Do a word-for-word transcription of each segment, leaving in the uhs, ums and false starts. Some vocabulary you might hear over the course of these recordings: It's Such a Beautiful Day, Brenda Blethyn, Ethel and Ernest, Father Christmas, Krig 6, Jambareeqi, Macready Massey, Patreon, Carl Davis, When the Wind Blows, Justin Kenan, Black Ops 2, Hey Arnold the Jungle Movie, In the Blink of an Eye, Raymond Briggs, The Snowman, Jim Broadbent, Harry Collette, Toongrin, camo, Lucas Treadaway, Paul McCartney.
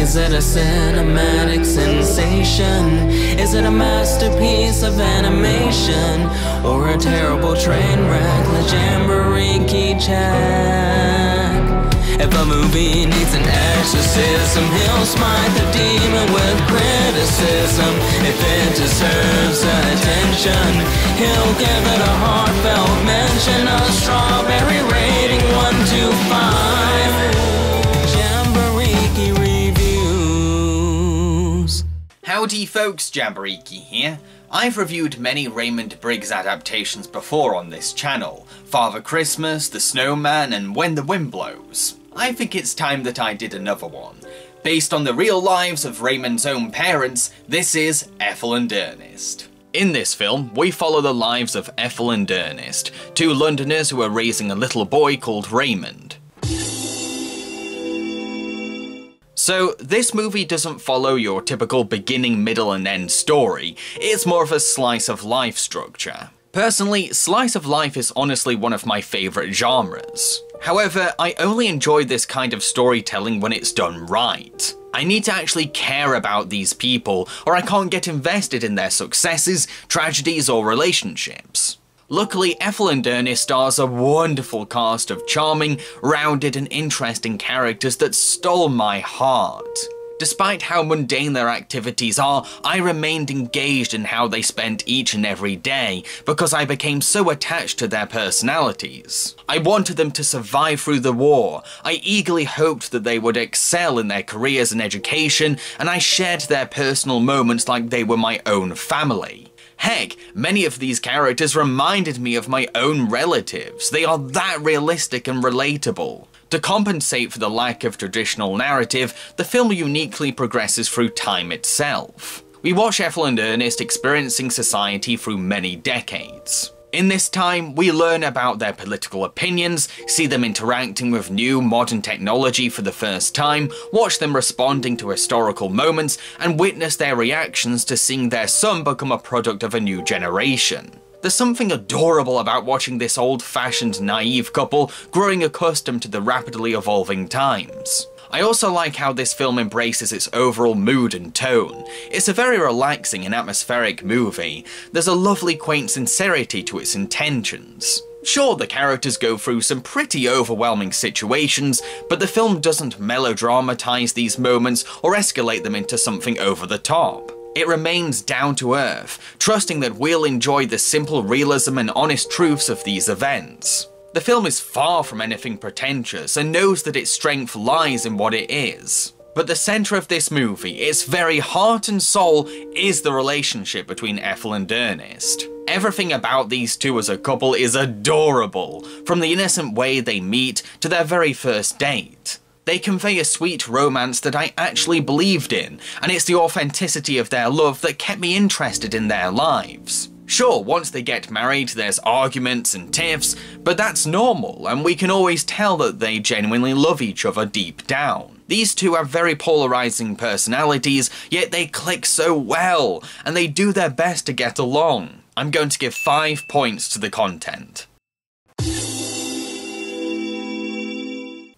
Is it a cinematic sensation? Is it a masterpiece of animation? Or a terrible train wreck? Let Jambareeqi check. If a movie needs an exorcism, he'll smite the demon with criticism. If it deserves attention, he'll give it a heartfelt mention. A strawberry rating, one to five. Howdy folks, Jambareeqi here. I've reviewed many Raymond Briggs adaptations before on this channel. Father Christmas, The Snowman, and When the Wind Blows. I think it's time that I did another one. Based on the real lives of Raymond's own parents, this is Ethel and Ernest. In this film, we follow the lives of Ethel and Ernest, two Londoners who are raising a little boy called Raymond. So, this movie doesn't follow your typical beginning, middle and end story, it's more of a slice of life structure. Personally, slice of life is honestly one of my favourite genres. However, I only enjoy this kind of storytelling when it's done right. I need to actually care about these people, or I can't get invested in their successes, tragedies or relationships. Luckily, Ethel and Ernest stars a wonderful cast of charming, rounded and interesting characters that stole my heart. Despite how mundane their activities are, I remained engaged in how they spent each and every day, because I became so attached to their personalities. I wanted them to survive through the war, I eagerly hoped that they would excel in their careers and education, and I shared their personal moments like they were my own family. Heck, many of these characters reminded me of my own relatives. They are that realistic and relatable. To compensate for the lack of traditional narrative, the film uniquely progresses through time itself. We watch Ethel and Ernest experiencing society through many decades. In this time, we learn about their political opinions, see them interacting with new, modern technology for the first time, watch them responding to historical moments, and witness their reactions to seeing their son become a product of a new generation. There's something adorable about watching this old-fashioned, naive couple growing accustomed to the rapidly evolving times. I also like how this film embraces its overall mood and tone. It's a very relaxing and atmospheric movie. There's a lovely quaint sincerity to its intentions. Sure, the characters go through some pretty overwhelming situations, but the film doesn't melodramatize these moments or escalate them into something over the top. It remains down to earth, trusting that we'll enjoy the simple realism and honest truths of these events. The film is far from anything pretentious and knows that its strength lies in what it is. But the centre of this movie, its very heart and soul, is the relationship between Ethel and Ernest. Everything about these two as a couple is adorable, from the innocent way they meet to their very first date. They convey a sweet romance that I actually believed in, and it's the authenticity of their love that kept me interested in their lives. Sure, once they get married, there's arguments and tiffs, but that's normal, and we can always tell that they genuinely love each other deep down. These two have very polarizing personalities, yet they click so well, and they do their best to get along. I'm going to give five points to the content.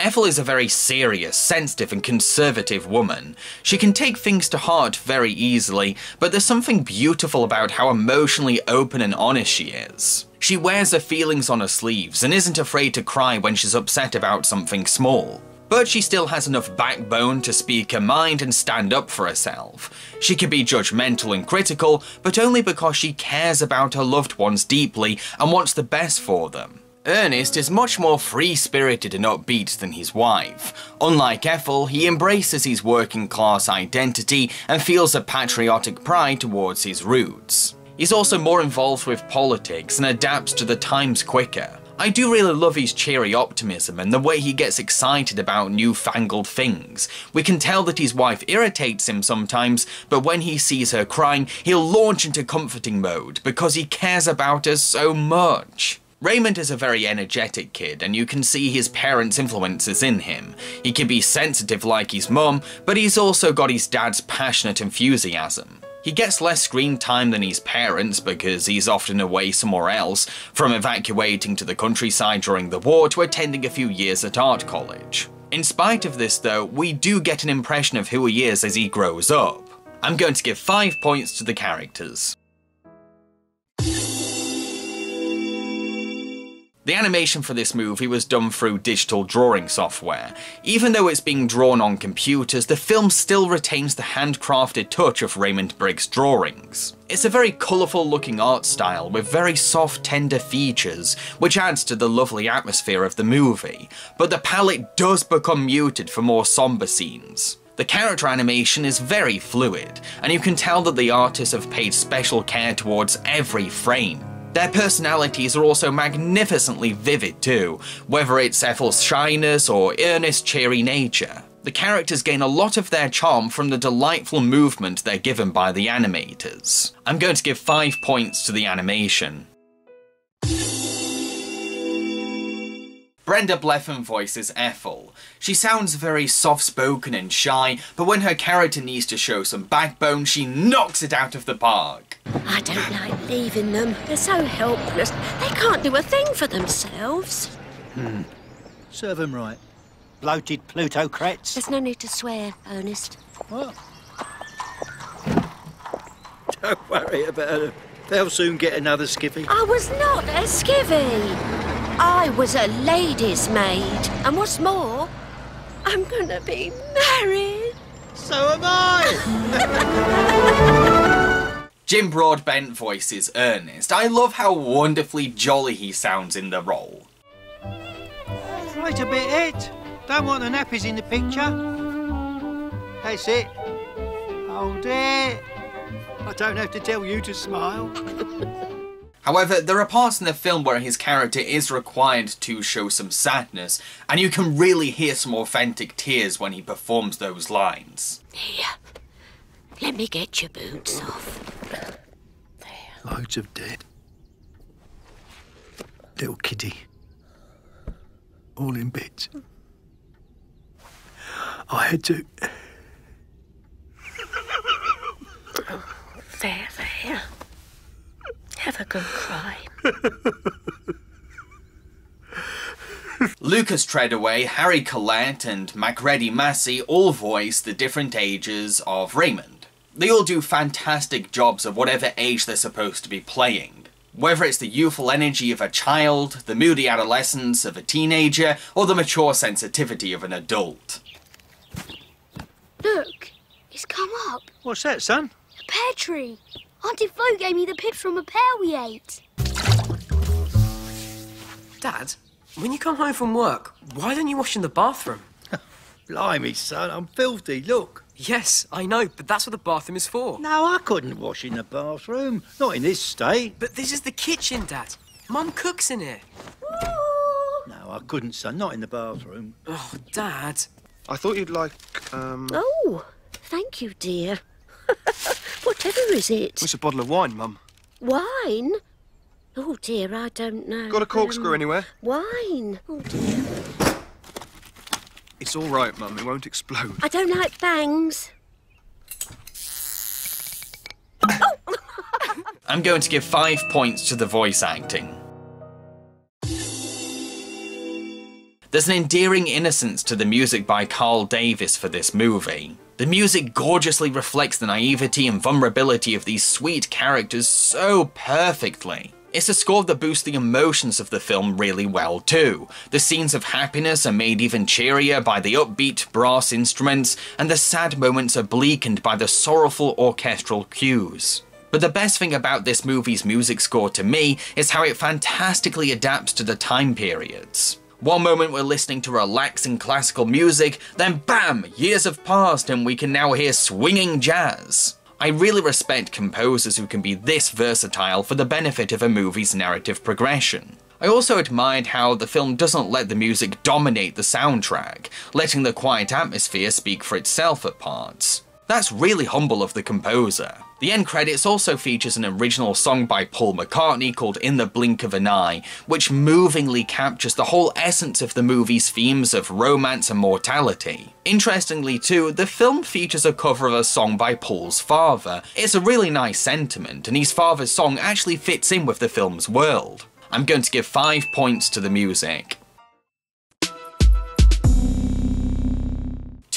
Ethel is a very serious, sensitive and conservative woman. She can take things to heart very easily, but there's something beautiful about how emotionally open and honest she is. She wears her feelings on her sleeves and isn't afraid to cry when she's upset about something small. But she still has enough backbone to speak her mind and stand up for herself. She can be judgmental and critical, but only because she cares about her loved ones deeply and wants the best for them. Ernest is much more free-spirited and upbeat than his wife. Unlike Ethel, he embraces his working-class identity and feels a patriotic pride towards his roots. He's also more involved with politics and adapts to the times quicker. I do really love his cheery optimism and the way he gets excited about newfangled things. We can tell that his wife irritates him sometimes, but when he sees her crying, he'll launch into comforting mode because he cares about her so much. Raymond is a very energetic kid, and you can see his parents' influences in him. He can be sensitive like his mum, but he's also got his dad's passionate enthusiasm. He gets less screen time than his parents because he's often away somewhere else, from evacuating to the countryside during the war to attending a few years at art college. In spite of this though, we do get an impression of who he is as he grows up. I'm going to give five points to the characters. The animation for this movie was done through digital drawing software. Even though it's being drawn on computers, the film still retains the handcrafted touch of Raymond Briggs' drawings. It's a very colourful looking art style with very soft, tender features, which adds to the lovely atmosphere of the movie, but the palette does become muted for more sombre scenes. The character animation is very fluid, and you can tell that the artists have paid special care towards every frame. Their personalities are also magnificently vivid too, whether it's Ethel's shyness or Ernest's cheery nature. The characters gain a lot of their charm from the delightful movement they're given by the animators. I'm going to give five points to the animation. Brenda Blethyn voices Ethel. She sounds very soft-spoken and shy, but when her character needs to show some backbone, she knocks it out of the park. I don't like leaving them. They're so helpless. They can't do a thing for themselves. Hmm. Serve them right. Bloated plutocrats. There's no need to swear, Ernest. What? Don't worry about them. They'll soon get another skivvy. I was not a skivvy. I was a lady's maid, and what's more, I'm gonna be married. So am I! Jim Broadbent voices Ernest. I love how wonderfully jolly he sounds in the role. Right a bit it. Don't want the nappies in the picture. That's it. Hold it. I don't have to tell you to smile. However, there are parts in the film where his character is required to show some sadness, and you can really hear some authentic tears when he performs those lines. Here, let me get your boots off. There. Loads of dead. Little kiddie. All in bits. I had to... Oh, there, there. Have a good cry. Lucas Treadaway, Harry Collette and Macready Massey all voice the different ages of Raymond. They all do fantastic jobs of whatever age they're supposed to be playing. Whether it's the youthful energy of a child, the moody adolescence of a teenager, or the mature sensitivity of an adult. Look, it's come up. What's that, son? A pear tree. Auntie Flo gave me the pips from a pear we ate. Dad, when you come home from work, why don't you wash in the bathroom? Blimey, son, I'm filthy, look. Yes, I know, but that's what the bathroom is for. No, I couldn't wash in the bathroom. Not in this state. But this is the kitchen, Dad. Mum cooks in here. Ooh. No, I couldn't, son. Not in the bathroom. Oh, Dad. I thought you'd like, um... Oh, thank you, dear. Whatever is it? It's a bottle of wine, Mum. Wine? Oh, dear, I don't know. Got a corkscrew um, anywhere? Wine. Oh, dear. It's all right, Mum. It won't explode. I don't like fangs. Oh! I'm going to give five points to the voice acting. There's an endearing innocence to the music by Carl Davis for this movie. The music gorgeously reflects the naivety and vulnerability of these sweet characters so perfectly. It's a score that boosts the emotions of the film really well too. The scenes of happiness are made even cheerier by the upbeat brass instruments, and the sad moments are bleakened by the sorrowful orchestral cues. But the best thing about this movie's music score to me is how it fantastically adapts to the time periods. One moment we're listening to relaxing classical music, then bam, years have passed and we can now hear swinging jazz. I really respect composers who can be this versatile for the benefit of a movie's narrative progression. I also admired how the film doesn't let the music dominate the soundtrack, letting the quiet atmosphere speak for itself at parts. That's really humble of the composer. The end credits also features an original song by Paul McCartney called In the Blink of an Eye, which movingly captures the whole essence of the movie's themes of romance and mortality. Interestingly too, the film features a cover of a song by Paul's father. It's a really nice sentiment, and his father's song actually fits in with the film's world. I'm going to give five points to the music.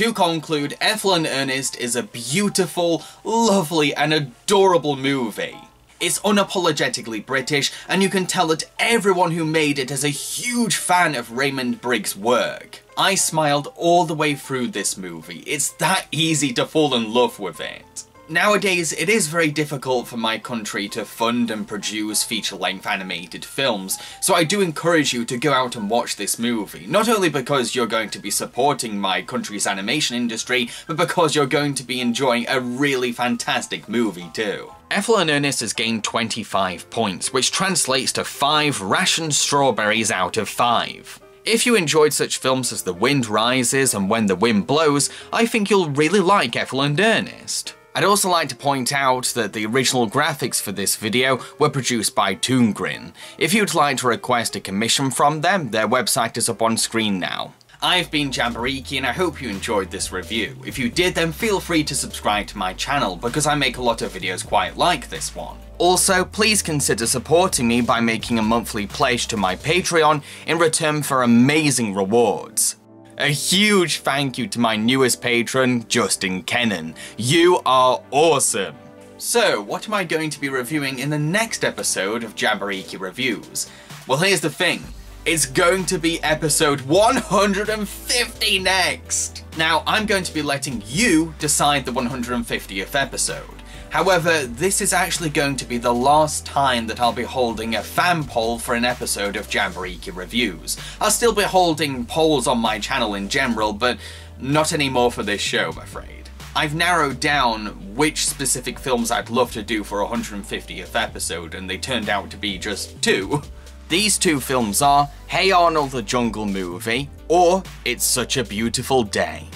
To conclude, Ethel and Ernest is a beautiful, lovely and adorable movie. It's unapologetically British, and you can tell that everyone who made it is a huge fan of Raymond Briggs' work. I smiled all the way through this movie. It's that easy to fall in love with it. Nowadays, it is very difficult for my country to fund and produce feature-length animated films, so I do encourage you to go out and watch this movie. Not only because you're going to be supporting my country's animation industry, but because you're going to be enjoying a really fantastic movie too. Ethel and Ernest has gained twenty-five points, which translates to five rationed strawberries out of five. If you enjoyed such films as The Wind Rises and When the Wind Blows, I think you'll really like Ethel and Ernest. I'd also like to point out that the original graphics for this video were produced by Toongrin. If you'd like to request a commission from them, their website is up on screen now. I've been Jambareeqi and I hope you enjoyed this review. If you did, then feel free to subscribe to my channel because I make a lot of videos quite like this one. Also, please consider supporting me by making a monthly pledge to my Patreon in return for amazing rewards. A huge thank you to my newest patron, Justin Kenan. You are awesome! So, what am I going to be reviewing in the next episode of Jambareeqi Reviews? Well, here's the thing. It's going to be episode one hundred fifty next! Now, I'm going to be letting you decide the one hundred fiftieth episode. However, this is actually going to be the last time that I'll be holding a fan poll for an episode of Jambareeqi Reviews. I'll still be holding polls on my channel in general, but not anymore for this show, I'm afraid. I've narrowed down which specific films I'd love to do for a one hundred fiftieth episode, and they turned out to be just two. These two films are Hey Arnold the Jungle Movie or It's Such a Beautiful Day.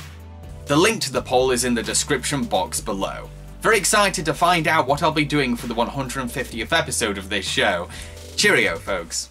The link to the poll is in the description box below. Very excited to find out what I'll be doing for the one hundred fiftieth episode of this show. Cheerio, folks.